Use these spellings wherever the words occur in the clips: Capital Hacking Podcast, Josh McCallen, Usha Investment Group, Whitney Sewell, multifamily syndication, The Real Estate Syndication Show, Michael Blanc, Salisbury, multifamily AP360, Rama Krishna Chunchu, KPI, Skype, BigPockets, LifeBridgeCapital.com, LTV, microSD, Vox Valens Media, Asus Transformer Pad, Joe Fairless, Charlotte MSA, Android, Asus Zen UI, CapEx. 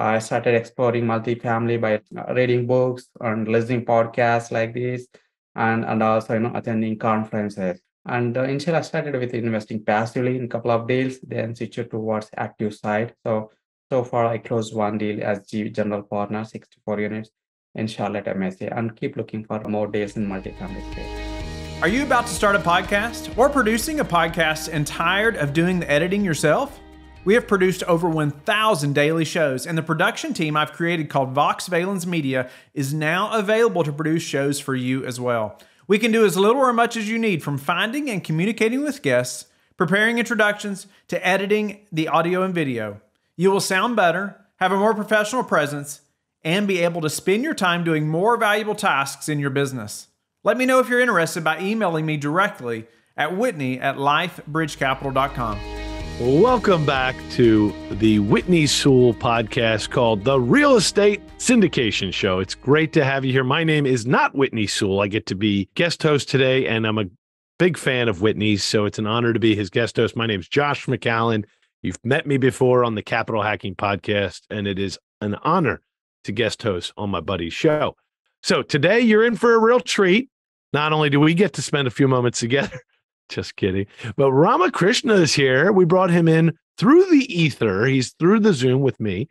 I started exploring multifamily by reading books and listening podcasts like this, and also, attending conferences. And initially, I started with investing passively in a couple of deals, then switched towards active side. So far, I closed one deal as general partner, 64 units in Charlotte MSA, and keep looking for more deals in multifamily space. Are you about to start a podcast or producing a podcast and tired of doing the editing yourself? We have produced over 1,000 daily shows, and the production team I've created called Vox Valens Media is now available to produce shows for you as well. We can do as little or much as you need, from finding and communicating with guests, preparing introductions, to editing the audio and video. You will sound better, have a more professional presence, and be able to spend your time doing more valuable tasks in your business. Let me know if you're interested by emailing me directly at whitney@lifebridgecapital.com. Welcome back to the Whitney Sewell podcast called The Real Estate Syndication Show. It's great to have you here. My name is not Whitney Sewell. I get to be guest host today, and I'm a big fan of Whitney's, so it's an honor to be his guest host. My name's Josh McCallen. You've met me before on the Capital Hacking Podcast, and it is an honor to guest host on my buddy's show. So today you're in for a real treat. Not only do we get to spend a few moments together, just kidding, but Rama Krishna is here. We brought him in through the ether. He's through the Zoom with me.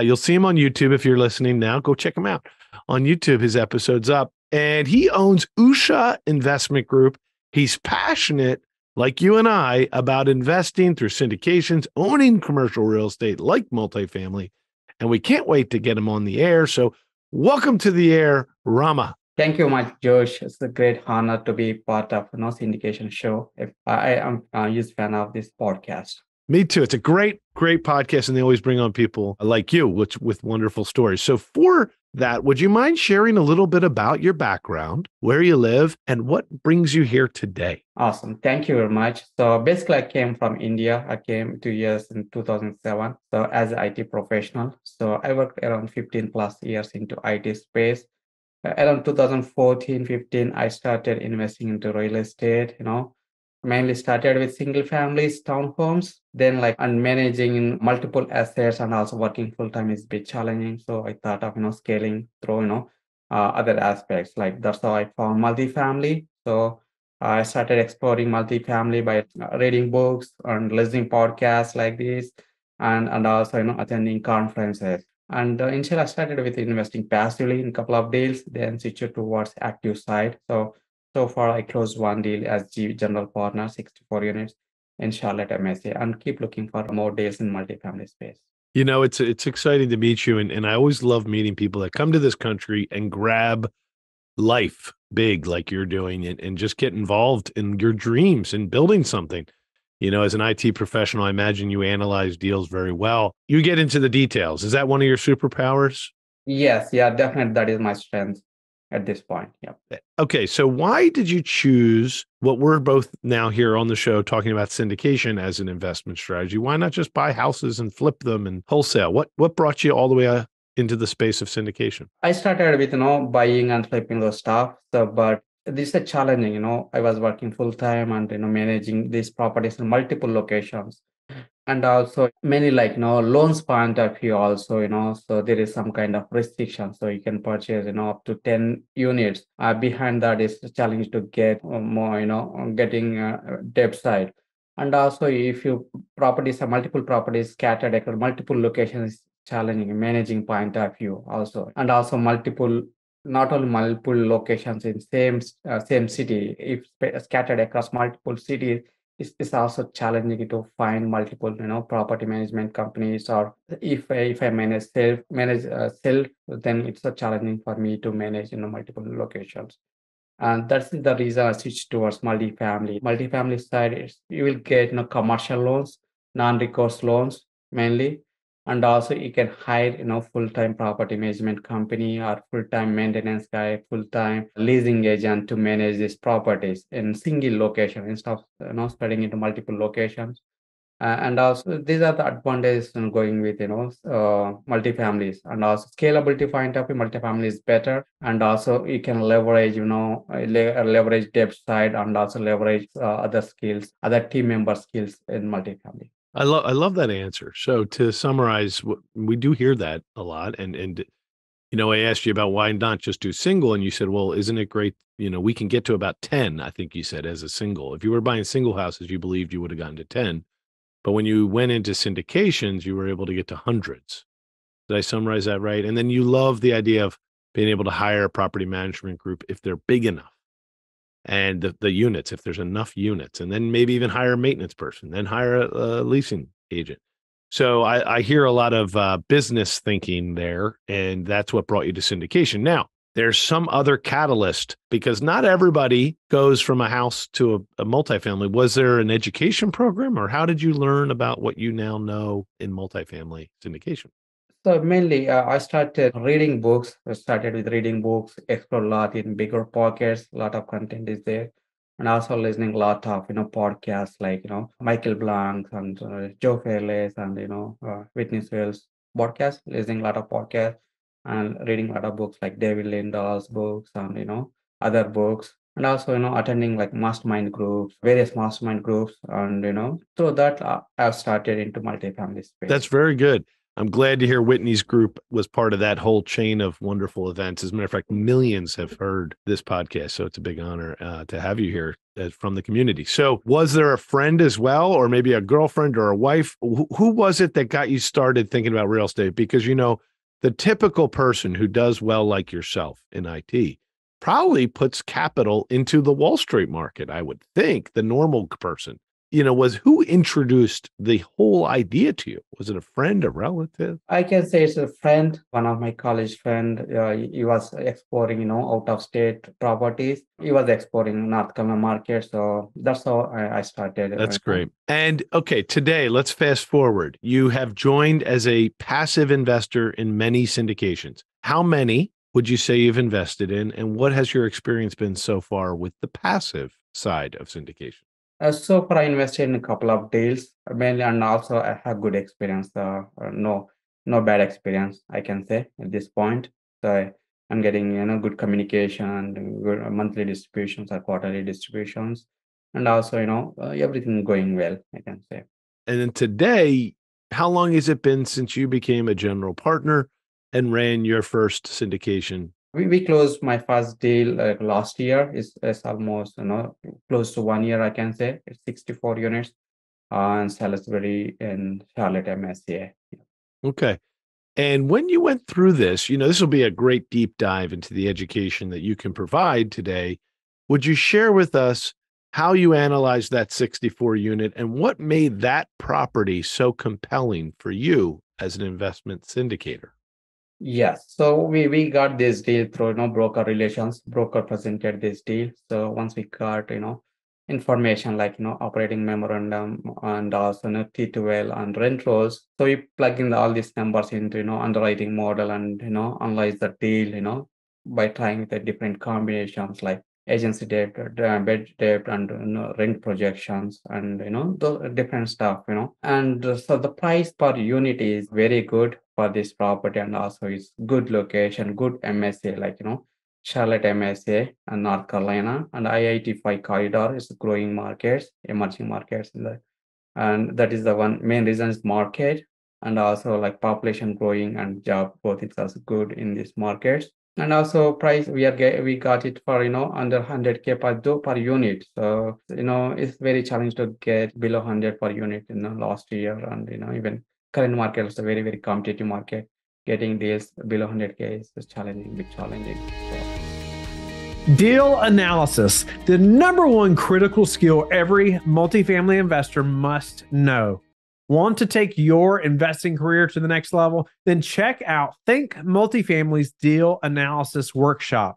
You'll see him on YouTube if you're listening now. Go check him out on YouTube. His episode's up. And he owns Usha Investment Group. He's passionate, like you and I, about investing through syndications, owning commercial real estate like multifamily. And we can't wait to get him on the air. So welcome to the air, Rama. Thank you much, Josh. It's a great honor to be part of the syndication show. I am a huge fan of this podcast. Me too. It's a great, great podcast, and they always bring on people like you with wonderful stories. So for that, would you mind sharing a little bit about your background, where you live, and what brings you here today? Awesome. Thank you very much. So basically, I came from India. I came 2 years in 2007, so as an IT professional. So I worked around 15 plus years into IT space. Around 2014-15, I started investing into real estate, mainly started with single families, townhomes, then and managing multiple assets and also working full time is a bit challenging. So I thought of, scaling through, other aspects. That's how I found multifamily. So I started exploring multifamily by reading books and listening podcasts like this, and also, attending conferences. And initially, I started with investing passively in a couple of deals, then switched towards active side. So far, I closed one deal as general partner, 64 units in Charlotte MSA, and keep looking for more deals in multifamily space. It's exciting to meet you. And I always love meeting people that come to this country and grab life big like you're doing and just get involved in your dreams and building something. As an IT professional, I imagine you analyze deals very well. You get into the details. Is that one of your superpowers? Yes. Yeah, definitely. That is my strength at this point. Yeah. Okay. So why did you choose what we're both now here on the show talking about syndication as an investment strategy? Why not just buy houses and flip them and wholesale? What brought you all the way into the space of syndication? I started with, buying and flipping those stuff. But this is a challenging, I was working full time and, managing these properties in multiple locations, and also many loans point of view also, so there is some kind of restriction. So you can purchase, up to 10 units. Behind that is the challenge to get more, getting debt side. And also if you properties are multiple properties scattered across multiple locations, challenging managing point of view also, and also not only multiple locations in same city. If scattered across multiple cities, it's also challenging to find multiple, property management companies. Or if I manage self, then it's challenging for me to manage, multiple locations. And that's the reason I switched towards multifamily. Multifamily side is you will get, commercial loans, non-recourse loans mainly. And also you can hire, full-time property management company or full-time maintenance guy, full-time leasing agent to manage these properties in single location instead of, spreading into multiple locations. And also these are the advantages in going with, multifamilies, and also scalability point of view, multifamily is better. And also you can leverage, leverage depth side, and also leverage other team member skills in multifamily. I love that answer. So to summarize, we do hear that a lot. And you know, I asked you about why not just do single, and you said, well, isn't it great? You know, we can get to about 10, I think you said, as a single. If you were buying single houses, you believed you would have gotten to 10. But when you went into syndications, you were able to get to hundreds. Did I summarize that right? And then you love the idea of being able to hire a property management group if they're big enough. And the units, if there's enough units, and then maybe even hire a maintenance person, then hire a leasing agent. So I hear a lot of business thinking there, and that's what brought you to syndication. Now, there's some other catalyst, because not everybody goes from a house to a multifamily. Was there an education program, or how did you learn about what you now know in multifamily syndication? So mainly, I started reading books. I started with reading books, explore a lot in BigPockets. A lot of content is there, and also listening a lot of podcasts like Michael Blanc and Joe Fairless and Whitney Sewell's podcast. Listening a lot of podcasts and reading a lot of books like David Lindahl's books and other books, and also attending like mastermind groups, various mastermind groups, and through that I started into multifamily space. That's very good. I'm glad to hear Whitney's group was part of that whole chain of wonderful events. As a matter of fact, millions have heard this podcast, so it's a big honor to have you here from the community. So was there a friend as well, or maybe a girlfriend or a wife? Who was it that got you started thinking about real estate? Because, the typical person who does well like yourself in IT probably puts capital into the Wall Street market, I would think, the normal person. Who introduced the whole idea to you? Was it a friend, a relative? I can say it's a friend, one of my college friend. He was exploring, out-of-state properties. He was exploring North Carolina market. So that's how I started. That's great. And okay, today, let's fast forward. You have joined as a passive investor in many syndications. How many would you say you've invested in? And what has your experience been so far with the passive side of syndication? So far, I invested in a couple of deals, mainly, and also I have good experience. No bad experience, I can say at this point. So I'm getting good communication and good monthly distributions or quarterly distributions, and also everything going well, I can say. And then today, how long has it been since you became a general partner and ran your first syndication? We closed my first deal last year. It's almost close to 1 year, I can say. It's 64 units on Salisbury and Charlotte MSA. Yeah. Okay. And when you went through this, this will be a great deep dive into the education that you can provide today. Would you share with us how you analyzed that 64 unit and what made that property so compelling for you as an investment syndicator? Yes. So we got this deal through, broker relations. Broker presented this deal. So once we got, information like, operating memorandum and also T2L and rent rolls. So we plug in all these numbers into, underwriting model and, analyze the deal, by trying the different combinations like agency debt, bed debt, and rent projections, and the different stuff, and so the price per unit is very good for this property, and also it's good location, good MSA, like Charlotte MSA and North Carolina, and I-85 Corridor is growing markets, emerging markets, and that is the one main reason is market, and also like population growing and job growth is also good in these markets. And also price, we got it for, under 100K per unit. So, it's very challenging to get below 100 per unit in last year. And, even current market is a very, very competitive market. Getting deals below 100K is challenging, big challenging. So. Deal analysis, the number one critical skill every multifamily investor must know. Want to take your investing career to the next level? Then check out Think Multifamily's Deal Analysis Workshop.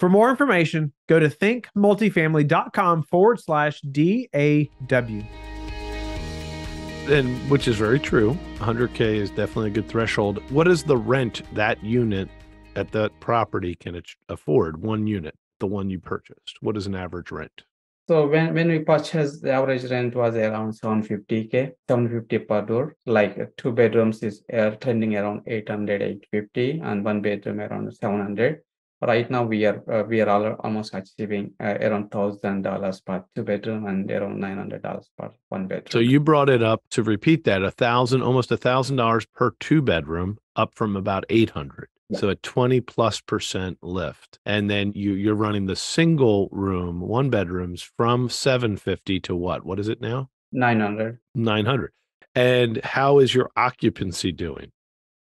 For more information, go to thinkmultifamily.com/DAW. And which is very true. 100K is definitely a good threshold. What is the rent that unit at that property can it afford? One unit, the one you purchased. What is an average rent? So when we purchased, the average rent was around $750 per door. Like two bedrooms is trending around $800, $850, and one bedroom around $700. Right now, we are almost achieving around $1,000 per two-bedroom and around $900 per one-bedroom. So you brought it up to repeat that, almost $1,000 per two-bedroom, up from about $800. Yeah. So a 20+% lift. And then you're running the single room, one-bedrooms from $750 to what? What is it now? $900. $900. And how is your occupancy doing?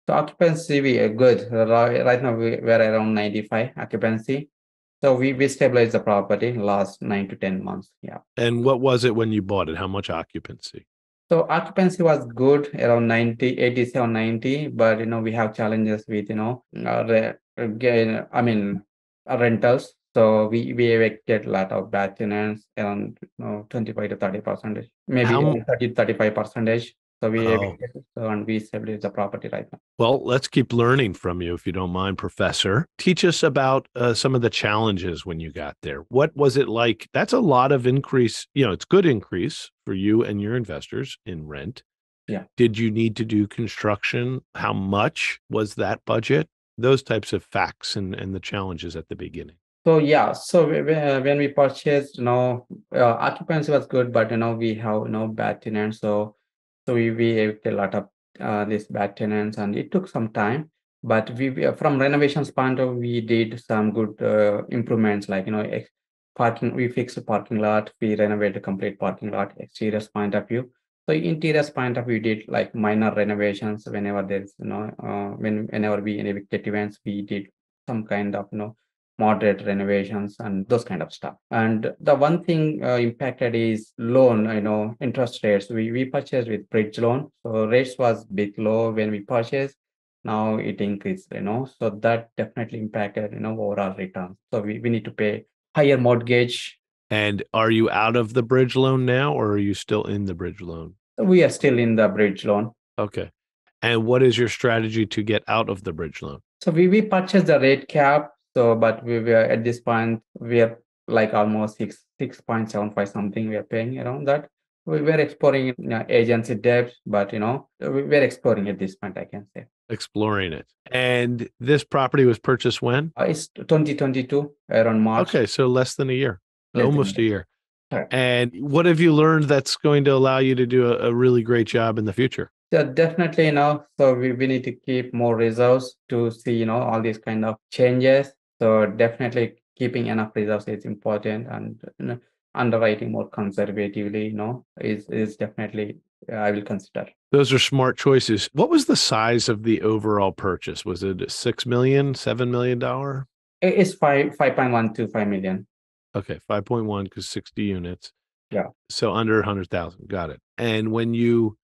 So occupancy, we are good. Right now, we are around 95% occupancy. So we stabilized the property last 9 to 10 months. Yeah. And what was it when you bought it? How much occupancy? So occupancy was good, around 87, 90. But, we have challenges with, rentals. So we evicted a lot of bad tenants, around 25 to 30%, maybe 30 to 35%. So we stabilize the property right now. Well, let's keep learning from you, if you don't mind, Professor. Teach us about some of the challenges when you got there. What was it like? That's a lot of increase. It's good increase for you and your investors in rent. Yeah. Did you need to do construction? How much was that budget? Those types of facts and the challenges at the beginning. So, when we purchased, occupancy was good, but, we have bad tenants. So we have a lot of these bad tenants, and it took some time. But from renovations point of view, we did some good improvements, like parking. We fixed the parking lot. We renovated the complete parking lot, exterior point of view. So interior point of view, we did like minor renovations whenever there's whenever we evicted events, we did some kind of moderate renovations and those kind of stuff. And the one thing impacted is loan, interest rates. We purchased with bridge loan. So rates was bit low when we purchased. Now it increased, so that definitely impacted, overall returns. So we need to pay higher mortgage. And are you out of the bridge loan now, or are you still in the bridge loan? We are still in the bridge loan. Okay. And what is your strategy to get out of the bridge loan? So we purchased the rate cap. So, but we were at this point, we are like almost 6.75 something we are paying around that. We were exploring agency debt, but we were exploring at this point, I can say. Exploring it. And this property was purchased when? It's 2022, around March. Okay, so less than a year, almost a year. Right. And what have you learned that's going to allow you to do a really great job in the future? So definitely, so we need to keep more reserves to see, all these kind of changes. So definitely keeping enough reserves is important, and underwriting more conservatively, is definitely I will consider. Those are smart choices. What was the size of the overall purchase? Was it $6 million, $7 million? It's $5.125 million. Okay, 5.1 because 60 units. Yeah. So under 100,000. Got it. And when you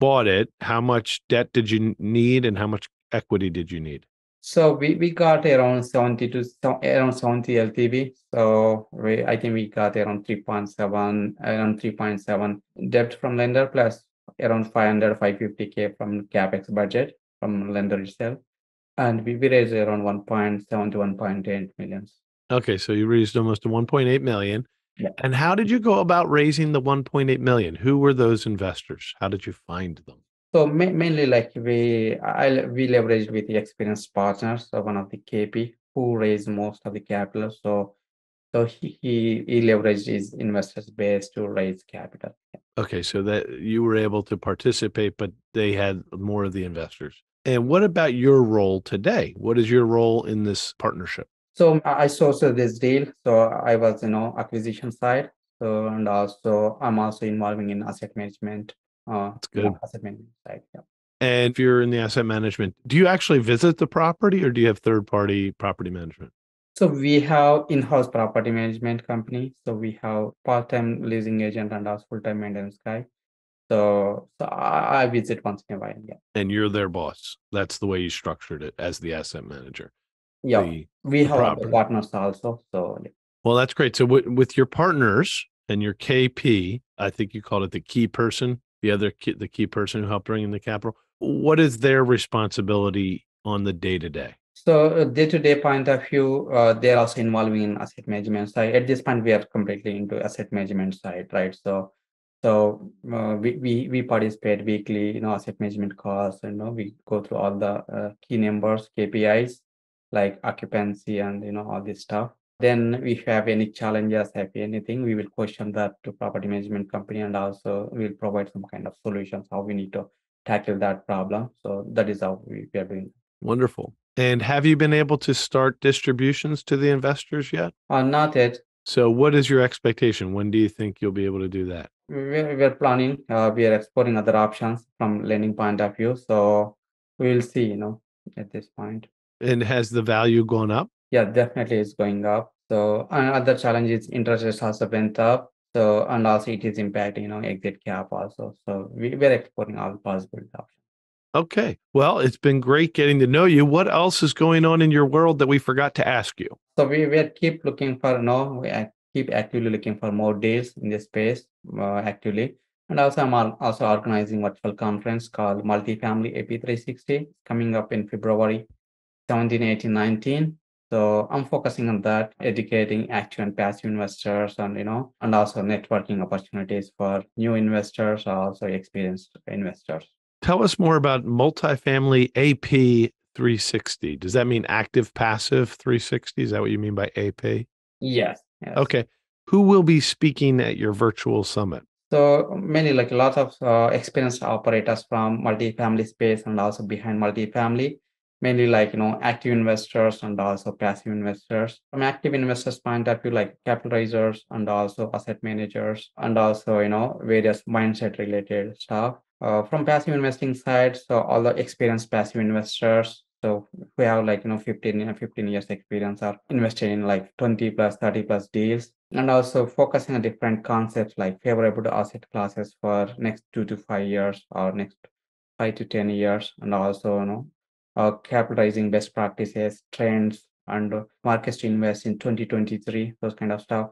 bought it, how much debt did you need, and how much equity did you need? So we got around 70 LTV. So I think we got around 3.7 debt from lender, plus around 550K from CapEx budget from lender itself. And we raised around 1.7 to 1.8 million. Okay. So you raised almost to 1.8 million. Yeah. And how did you go about raising the 1.8 million? Who were those investors? How did you find them? So mainly, like we leveraged with the experienced partners, so one of the KP who raised most of the capital. So he leveraged his investors base to raise capital. Okay, so that you were able to participate, but they had more of the investors. And what about your role today? What is your role in this partnership? So I sourced this deal. So I was, acquisition side. So and also I'm also involving in asset management. That's good. Asset management side, yeah. And if you're in the asset management, do you actually visit the property, or do you have third-party property management? So we have in-house property management company. So we have part-time leasing agent and also full-time maintenance guy. So I visit once in a while. Yeah. And you're their boss. That's the way you structured it as the asset manager. Yeah, we have property partners also. So yeah. Well, that's great. So with your partners and your KP, I think you called it the key person. The key person who helped bring in the capital. What is their responsibility on the day-to-day? So day-to-day point of view, they're also involving in asset management side. At this point, we are completely into asset management side, right? So we participate weekly, asset management costs, we go through all the key numbers, KPIs. like occupancy and, you know, all this stuff. Then if you have any challenges, have anything, we will question that to property management company, and also we'll provide some kind of solutions how we need to tackle that problem. So that is how we are doing. Wonderful. And have you been able to start distributions to the investors yet? Not yet. So what is your expectation? When do you think you'll be able to do that? We're planning. We are exploring other options from lending point of view. So we'll see, you know, at this point. And has the value gone up? Yeah, definitely it's going up. So another challenge is interest rates also went up. So, and also it is impacting, you know, exit cap also. So we're exploring all possible options. Okay. Well, it's been great getting to know you. What else is going on in your world that we forgot to ask you? So we keep looking for, we keep actively looking for more deals in this space, actively. And also I'm also organizing a virtual conference called Multifamily AP360 coming up in February 17, 18, 19. So I'm focusing on that, educating active and passive investors and, you know, and also networking opportunities for new investors, also experienced investors. Tell us more about multifamily AP360. Does that mean active passive 360? Is that what you mean by AP? Yes. Okay. Who will be speaking at your virtual summit? So many, like a lot of experienced operators from multifamily space and also behind multifamily, mainly like, you know, active investors and also passive investors. From active investors' point of view, like capital raisers and also asset managers and also, you know, various mindset related stuff. From passive investing side, so all the experienced passive investors, so who have like, you know, 15 years experience or invested in like 20 plus, 30 plus deals, and also focusing on different concepts like favorable to asset classes for next 2 to 5 years or next 5 to 10 years, and also, you know, capitalizing best practices, trends, and markets to invest in 2023, those kind of stuff.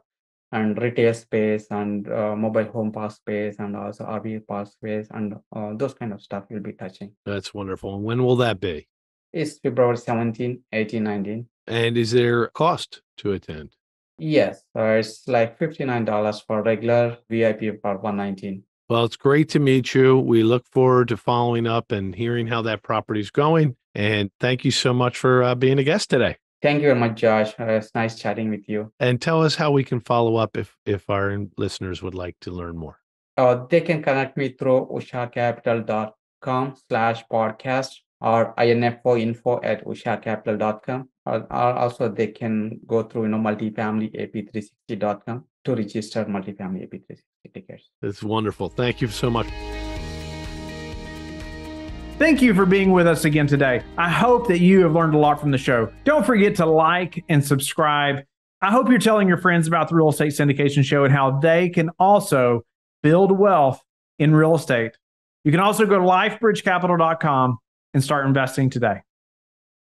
And retail space and mobile home park space and also RV park space and those kind of stuff we'll be touching. That's wonderful. And when will that be? It's February 17, 18, 19. And is there a cost to attend? Yes. It's like $59 for regular, VIP for $119. Well, it's great to meet you. We look forward to following up and hearing how that property's going. And thank you so much for being a guest today. Thank you very much, Josh. It's nice chatting with you. And tell us how we can follow up if our listeners would like to learn more. They can connect me through ushacapital.com/podcast or info@ushacapital.com. Or also they can go through, you know, multifamilyap360.com to register multifamily AP360 tickets. That's wonderful. Thank you so much. Thank you for being with us again today. I hope that you have learned a lot from the show. Don't forget to like and subscribe. I hope you're telling your friends about the Real Estate Syndication Show and how they can also build wealth in real estate. You can also go to LifeBridgeCapital.com and start investing today.